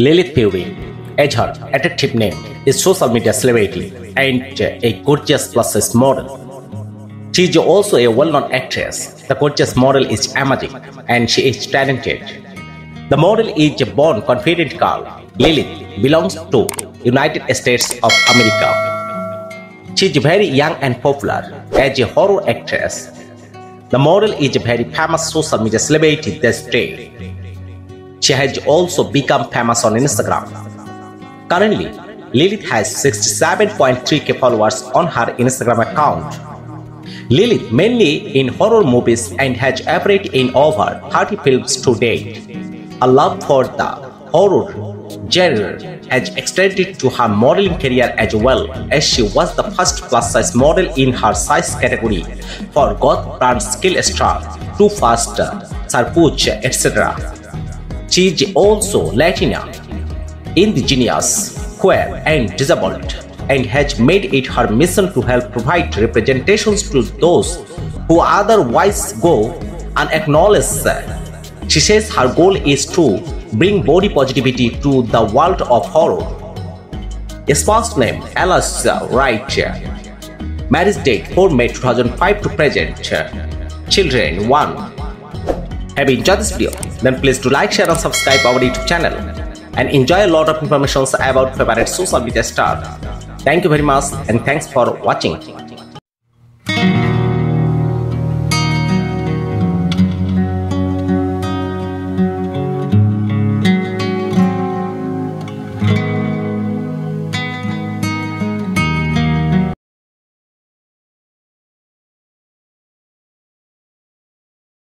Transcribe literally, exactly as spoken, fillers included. Lilith Fury, as her attractive name, is social media celebrity and a gorgeous plus-size model. She is also a well-known actress. The gorgeous model is amazing and she is talented. The model is a born confident girl. Lilith belongs to United States of America. She is very young and popular as a horror actress. The model is a very famous social media celebrity these days. She has also become famous on Instagram. Currently, Lilith has sixty-seven point three K followers on her Instagram account. Lilith mainly in horror movies and has appeared in over thirty films to date. Her love for the horror genre has extended to her modeling career as well, as she was the first plus-size model in her size category for Goth brand Kill Star, Too Fast, Sarpuch, et cetera. She is also Latina, indigenous, queer and disabled, and has made it her mission to help provide representations to those who otherwise go unacknowledged. She says her goal is to bring body positivity to the world of horror. His first name, Alice Wright, marriage date four May two thousand five to present, children one. Have you enjoyed this video? Then please do like, share and subscribe our YouTube channel and enjoy a lot of information about favorite social media star. Thank you very much and thanks for watching.